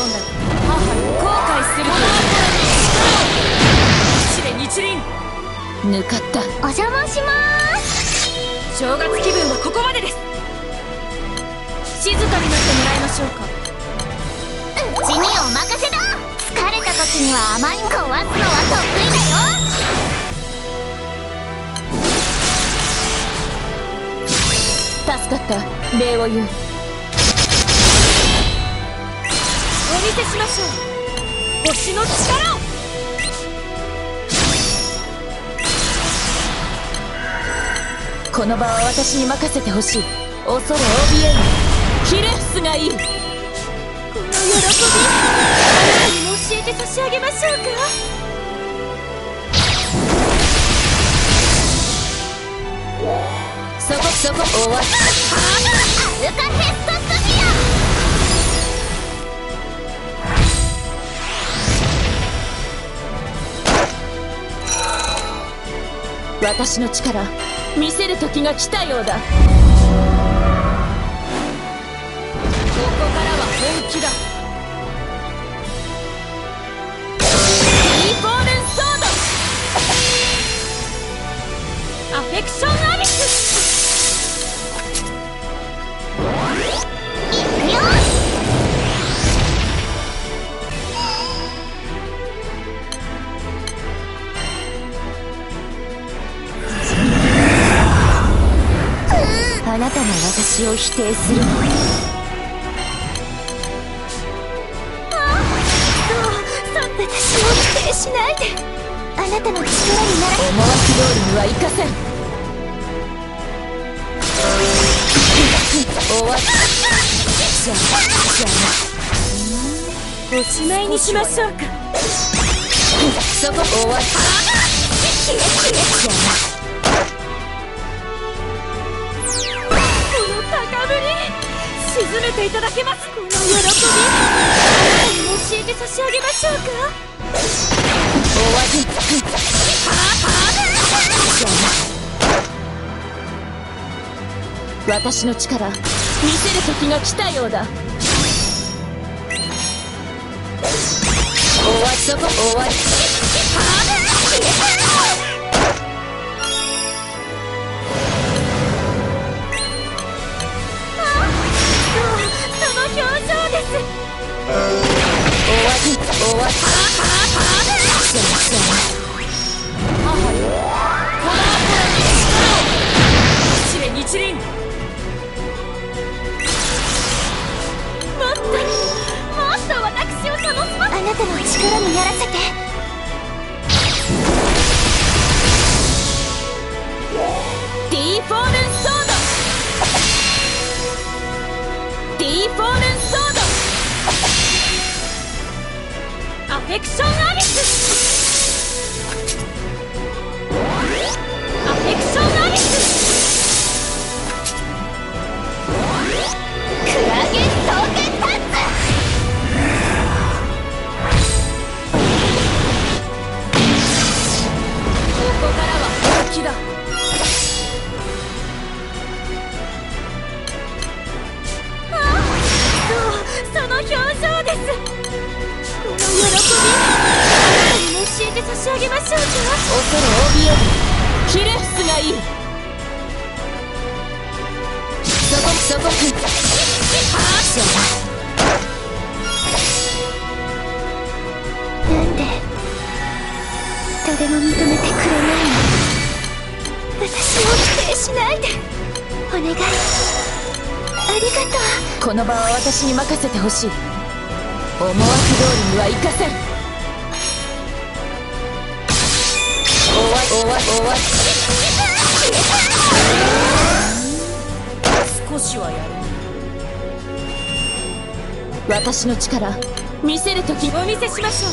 挑んだ母後悔すると一で日輪抜かった。お邪魔しまーす。正月気分はここまでです。静かになってもらいましょうか。うちにお任せだ。疲れた時には甘いものを壊すのは得意だよ。助かった。礼を言う。お見せしましょう。星の力を。この場は私に任せてほしい。恐れ怯えぬ。キレッスがいい。この喜び、あなたに教えて差し上げましょうか。そこ終わった。アルカフェストスフィア、私の力見せる時が来たようだ。ここからは本気だ。リボルンソード、アフェクションアビス。あなたが私を否定するの。ああ、そう、私を否定しないで。あなたの力にならない。思惑通りにはいかせん。終わった。じゃあおしまいにしましょうか。そこ終わった。じゃあ沈めていただけます。この喜び、あなたに教えて差し上げましょうか。お味私の力見せる時が来たようだ。おわそこ終わり。あなたの力にやらせて。ディーフォールンソード、ディーフォールンソード、アフェクションアビス、アフェクションアビス、クラゲトークン。差し上げましょうか。恐れ怯える。キレフスがいい。そこそこなんで誰も認めてくれないの。私を否定しないでお願い。ありがとう。この場は私に任せてほしい。思惑通りにはいかせん。少しはやる。私の力見せるときお見せしましょう。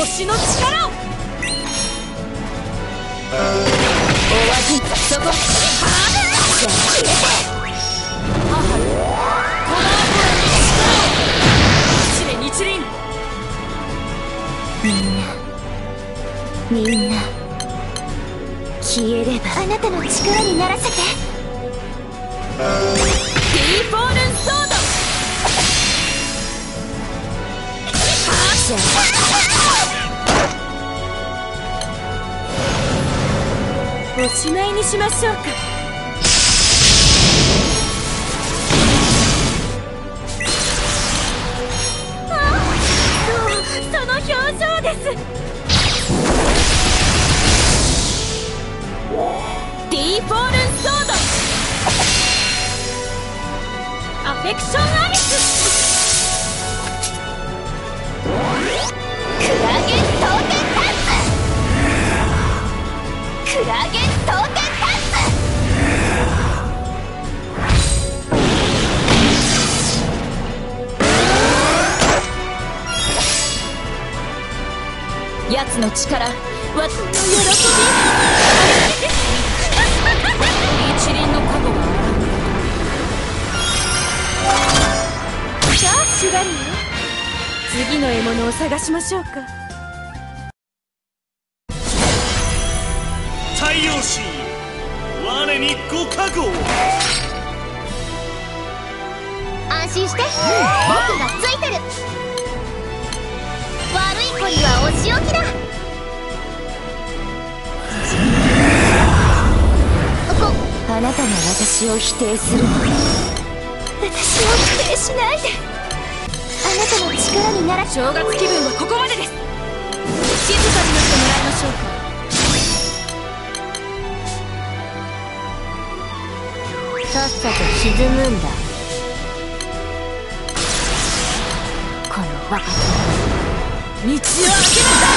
星の力を。お味そこ母よ、この後の力を。一で日輪。みんな消えればあなたの力にならせて。ディーボールンソード、じゃおしまいにしましょうか。アクションアミスクラゲントーテンタッツ、クラゲントーテンタッツ、奴の力私の喜び一輪の過去がシガリア、次の獲物を探しましょうか。太陽神、我にご覚悟を。安心して、僕がついてる。悪い子にはお仕置きだ。あなたが私を否定するの。私を否定しないで。あなたの力になら正月気分はここまでです。静かになってもらいましょうか。さっさと沈むんだ、この若手。道を開けなさい。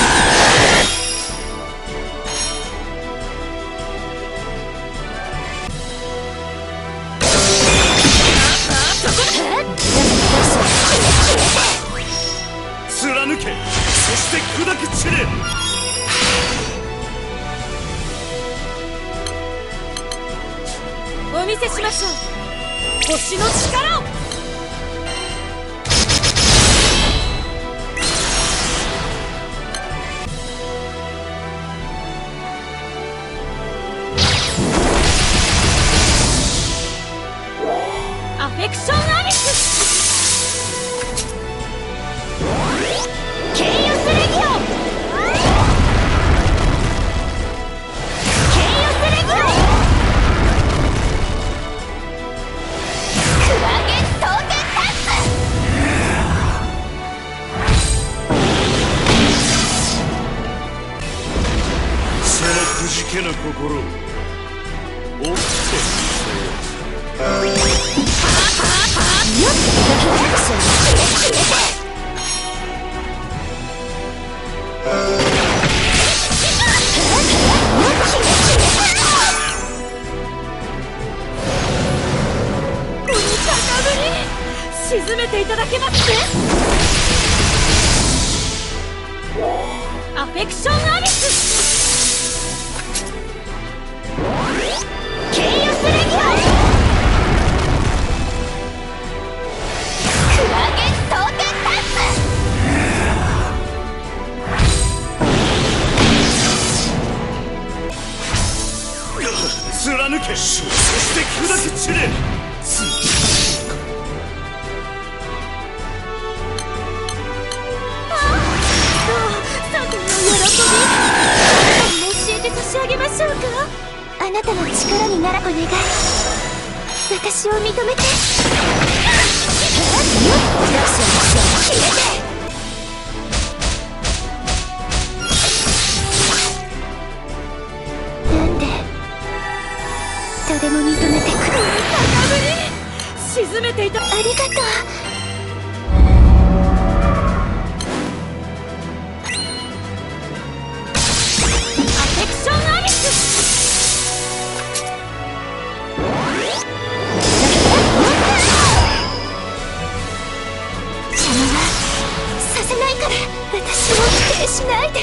そして砕き散れ。お見せしましょう、星の力を。アフェクションアミス。けな心を追ってみせよ。沈めていただけますね。アフェクションアミス。貫け、そして砕き散れ。ああ、そう、その喜び、教えて差し上げましょうか。あなたの力になら、お願い、私を認めて。決めて。でも認めてくれ。沈めていた。ありがとう。アフェクションアミス。邪魔はさせないから、私を否定しないで。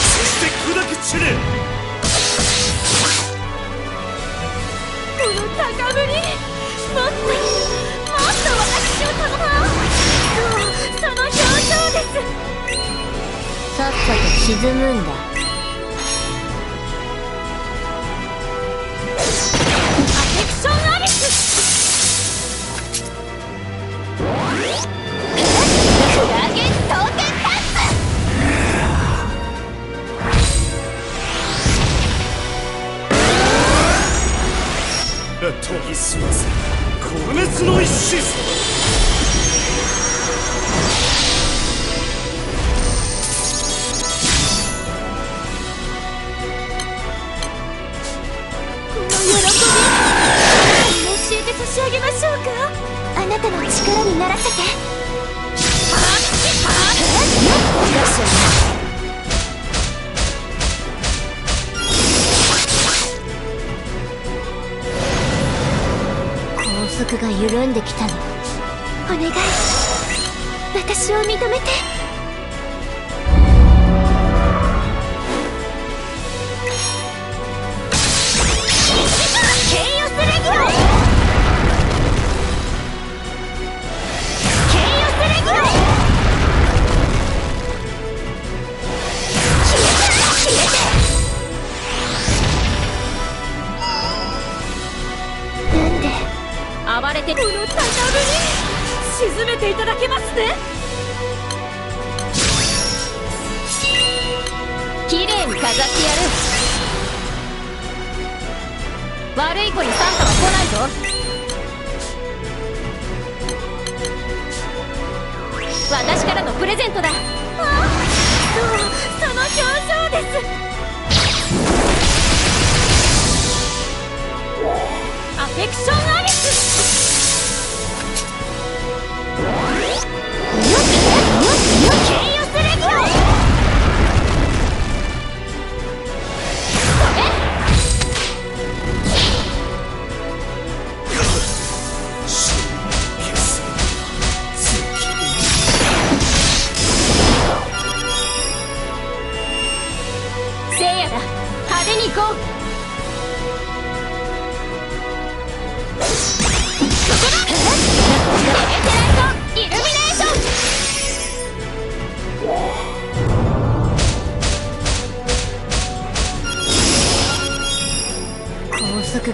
そして砕き散れ。高ぶり、もっと私を戦おう。そう、その表情です。さっさと沈むんだ。アフェクションアリス、ラゲン刀剣タップ。研ぎ澄ませ、壊滅の一心さ。この喜び、教えて差し上げましょうか。あなたの力にならせて。いらっしゃい。僕が緩んできたの。お願い、私を認めて。ケイオスレギオン、ケイオスレギオン、消えて、消えて。なんで暴れて、この高ぶり、沈めていただけますね。きれいに飾ってやる。悪い子にサンタは来ないぞ。私からのプレゼントだ。ああ、そう、その表情です。アフェクションアリス、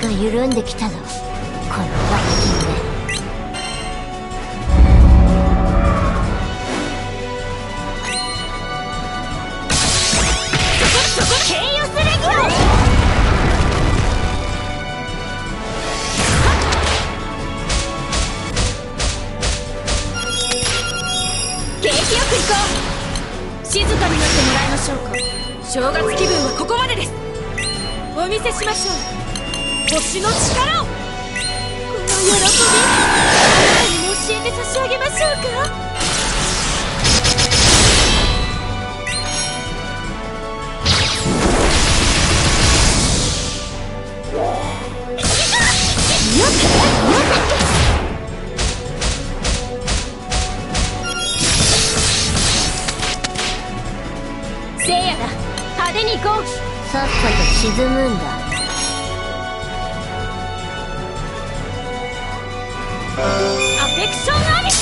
が緩んできたぞ。このワッキンでそこそこ、ケイオスレギオン、景気よく行こう。静かになってもらいましょうか。正月気分はここまでです。お見せしましょう、星の力を。この喜び、何も教えて差し上げましょうか。せいやだ、派手に行こう。さっさと沈むんだ。アフェクションアリス、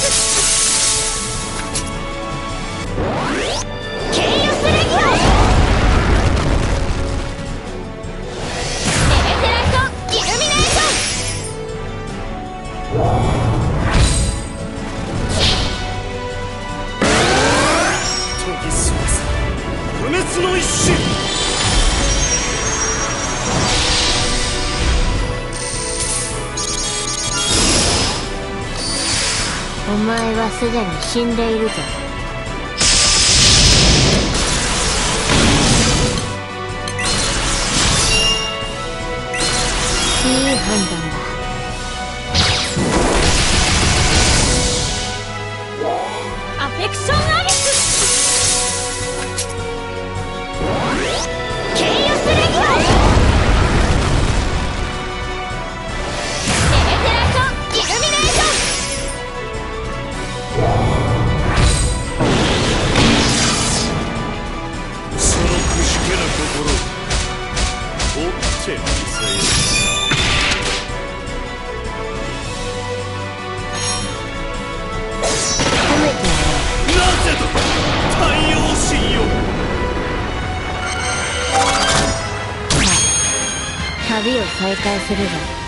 ケイオスレギオン、エレテライトイルミネーション。研ぎ澄ませ、不滅の一心。お前はすでに死んでいるぞ。いい判断だ。アフェクションアリス、ケイオスレギオン、エレテライトイルミネーション。旅を再開するぞ。